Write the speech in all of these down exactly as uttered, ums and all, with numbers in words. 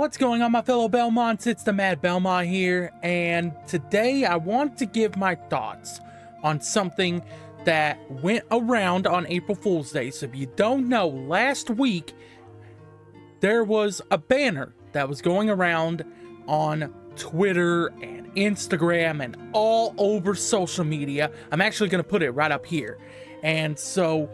What's going on, my fellow Belmonts? It's the Mad Belmont here, and today I want to give my thoughts on something that went around on April Fool's Day. So if you don't know, last week there was a banner that was going around on Twitter and Instagram and all over social media. I'm actually going to put it right up here. And so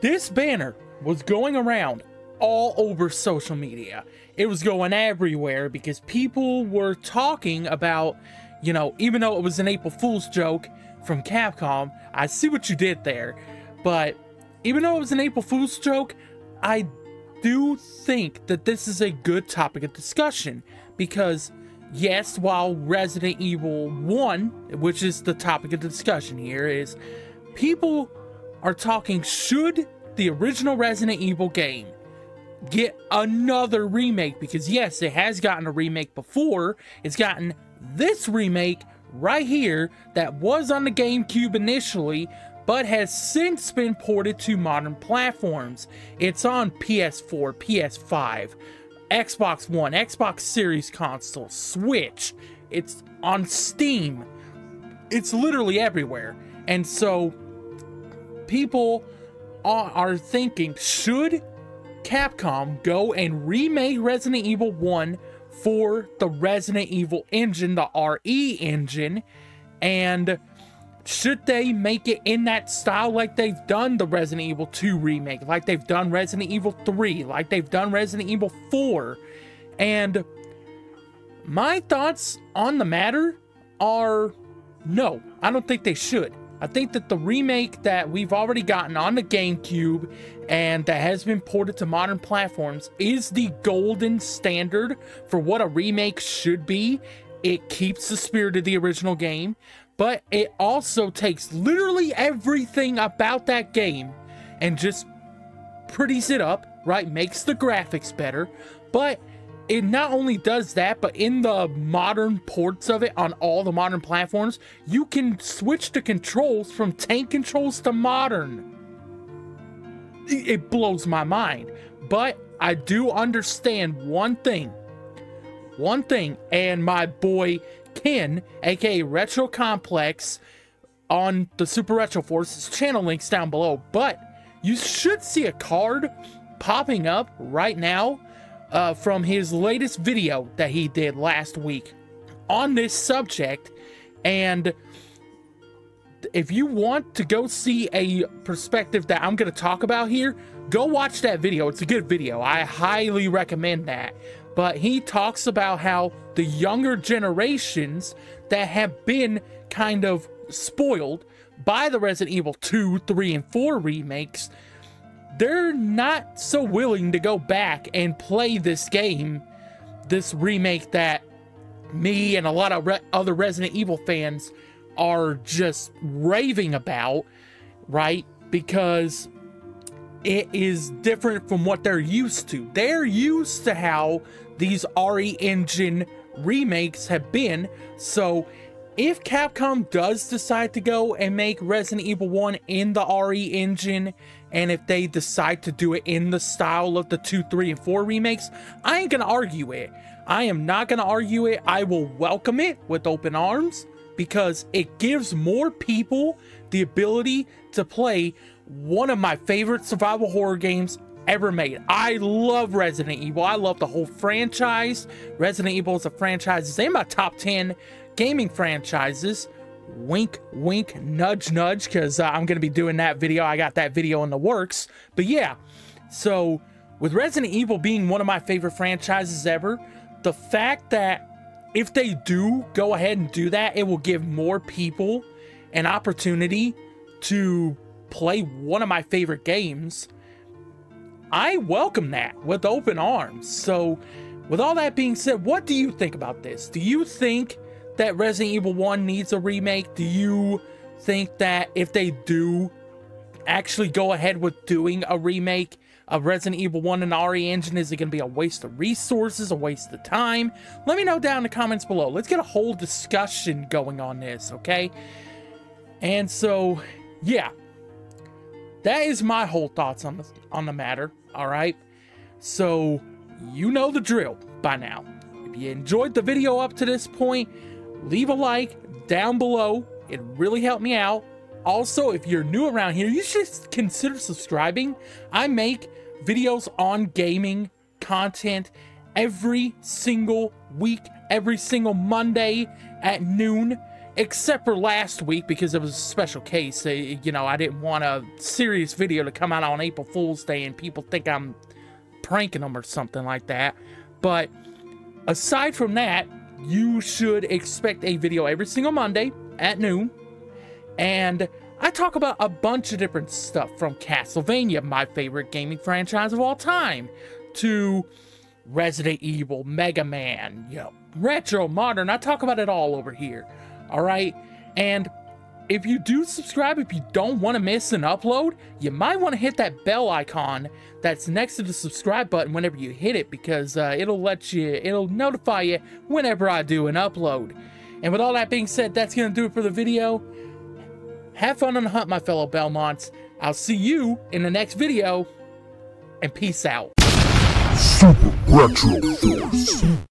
this banner was going around all over social media. It was going everywhere because people were talking about, you know, even though it was an April Fool's joke from Capcom, I see what you did there, but even though it was an April Fool's joke, I do think that this is a good topic of discussion because, yes, while Resident Evil one, which is the topic of discussion here, is people are talking, should the original Resident Evil game get another remake? Because yes, it has gotten a remake before. It's gotten this remake right here that was on the GameCube initially, but has since been ported to modern platforms. It's on P S four, P S five, Xbox One, Xbox Series console, Switch. It's on Steam. It's literally everywhere. And so people are thinking, should Capcom go and remake Resident Evil one for the Resident Evil engine, the R E engine, and should they make it in that style like they've done the Resident Evil two remake, like they've done Resident Evil three, like they've done Resident Evil four? And my thoughts on the matter are no, I don't think they should. I think that the remake that we've already gotten on the GameCube and that has been ported to modern platforms is the golden standard for what a remake should be. It keeps the spirit of the original game, but it also takes literally everything about that game and just pretties it up, right? Makes the graphics better, but it not only does that, but in the modern ports of it on all the modern platforms, you can switch the controls from tank controls to modern. It blows my mind. But I do understand one thing. One thing. And my boy Ken, aka Retro Complex, on the Super Retro Force, his channel link's down below. But you should see a card popping up right now Uh, from his latest video that he did last week on this subject. And if you want to go see a perspective that I'm going to talk about here, go watch that video. It's a good video. I highly recommend that. But he talks about how the younger generations that have been kind of spoiled by the Resident Evil two, three, and four remakes, they're not so willing to go back and play this game, this remake that me and a lot of re other Resident Evil fans are just raving about, right? Because it is different from what they're used to. They're used to how these R E engine remakes have been. So if Capcom does decide to go and make Resident Evil one in the R E engine, and if they decide to do it in the style of the two, three, and four remakes, I ain't gonna argue it. I am not gonna argue it. I will welcome it with open arms because it gives more people the ability to play one of my favorite survival horror games ever made. I love Resident Evil. I love the whole franchise. Resident Evil is a franchise. It's in my top ten gaming franchises. Wink, wink, nudge, nudge, because uh, I'm going to be doing that video. I got that video in the works. But yeah, so with Resident Evil being one of my favorite franchises ever, the fact that if they do go ahead and do that, it will give more people an opportunity to play one of my favorite games. I welcome that with open arms. So with all that being said, what do you think about this? Do you think that Resident Evil one needs a remake? Do you think that if they do actually go ahead with doing a remake of Resident Evil one and R E engine, is it going to be a waste of resources, a waste of time? Let me know down in the comments below. Let's get a whole discussion going on this, okay? And so, yeah, that is my whole thoughts on the, on the matter, all right? So, you know the drill. by now. If you enjoyed the video up to this point, leave a like down below. It really helped me out. Also, if you're new around here, you should consider subscribing. I make videos on gaming content every single week, every single Monday at noon, except for last week because it was a special case. You know, I didn't want a serious video to come out on April Fool's Day and people think I'm pranking them or something like that. But aside from that, you should expect a video every single Monday at noon. And I talk about a bunch of different stuff, from Castlevania, my favorite gaming franchise of all time, to Resident Evil, Mega Man, you know, retro, modern. I talk about it all over here, all right? And if you do subscribe, if you don't want to miss an upload, you might want to hit that bell icon that's next to the subscribe button whenever you hit it, because uh, it'll let you, it'll notify you whenever I do an upload. And with all that being said, that's going to do it for the video. Have fun on the hunt, my fellow Belmonts. I'll see you in the next video, and peace out. Super Retro Force.